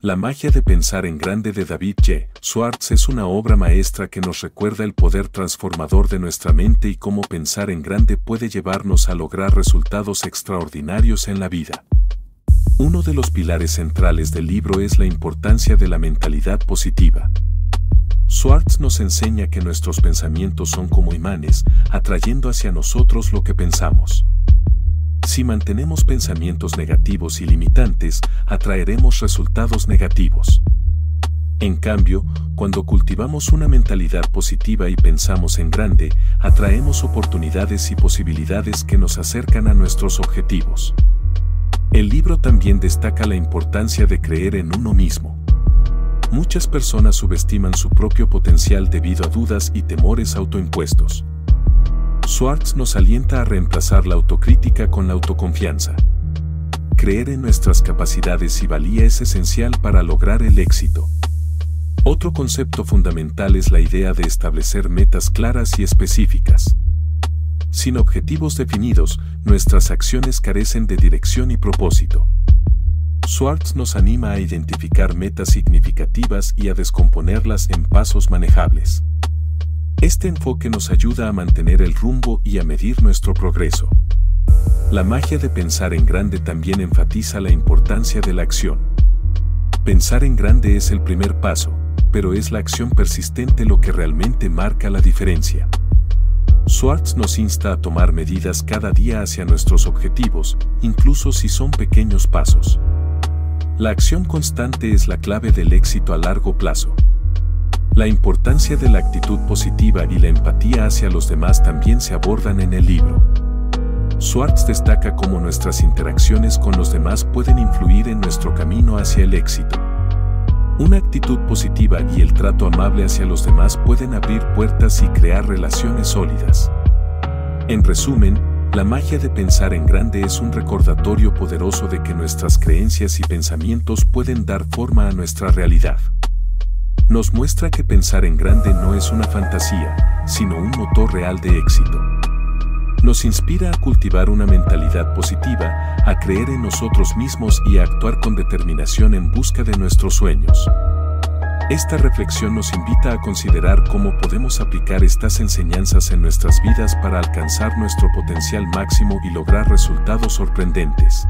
La magia de pensar en grande de David J. Schwartz es una obra maestra que nos recuerda el poder transformador de nuestra mente y cómo pensar en grande puede llevarnos a lograr resultados extraordinarios en la vida. Uno de los pilares centrales del libro es la importancia de la mentalidad positiva. Schwartz nos enseña que nuestros pensamientos son como imanes, atrayendo hacia nosotros lo que pensamos. Si mantenemos pensamientos negativos y limitantes, atraeremos resultados negativos. En cambio, cuando cultivamos una mentalidad positiva y pensamos en grande, atraemos oportunidades y posibilidades que nos acercan a nuestros objetivos. El libro también destaca la importancia de creer en uno mismo. Muchas personas subestiman su propio potencial debido a dudas y temores autoimpuestos. Schwartz nos alienta a reemplazar la autocrítica con la autoconfianza. Creer en nuestras capacidades y valía es esencial para lograr el éxito. Otro concepto fundamental es la idea de establecer metas claras y específicas. Sin objetivos definidos, nuestras acciones carecen de dirección y propósito. Schwartz nos anima a identificar metas significativas y a descomponerlas en pasos manejables. Este enfoque nos ayuda a mantener el rumbo y a medir nuestro progreso. La magia de pensar en grande también enfatiza la importancia de la acción. Pensar en grande es el primer paso, pero es la acción persistente lo que realmente marca la diferencia. Schwartz nos insta a tomar medidas cada día hacia nuestros objetivos, incluso si son pequeños pasos. La acción constante es la clave del éxito a largo plazo. La importancia de la actitud positiva y la empatía hacia los demás también se abordan en el libro. Schwartz destaca cómo nuestras interacciones con los demás pueden influir en nuestro camino hacia el éxito. Una actitud positiva y el trato amable hacia los demás pueden abrir puertas y crear relaciones sólidas. En resumen, la magia de pensar en grande es un recordatorio poderoso de que nuestras creencias y pensamientos pueden dar forma a nuestra realidad. Nos muestra que pensar en grande no es una fantasía, sino un motor real de éxito. Nos inspira a cultivar una mentalidad positiva, a creer en nosotros mismos y a actuar con determinación en busca de nuestros sueños. Esta reflexión nos invita a considerar cómo podemos aplicar estas enseñanzas en nuestras vidas para alcanzar nuestro potencial máximo y lograr resultados sorprendentes.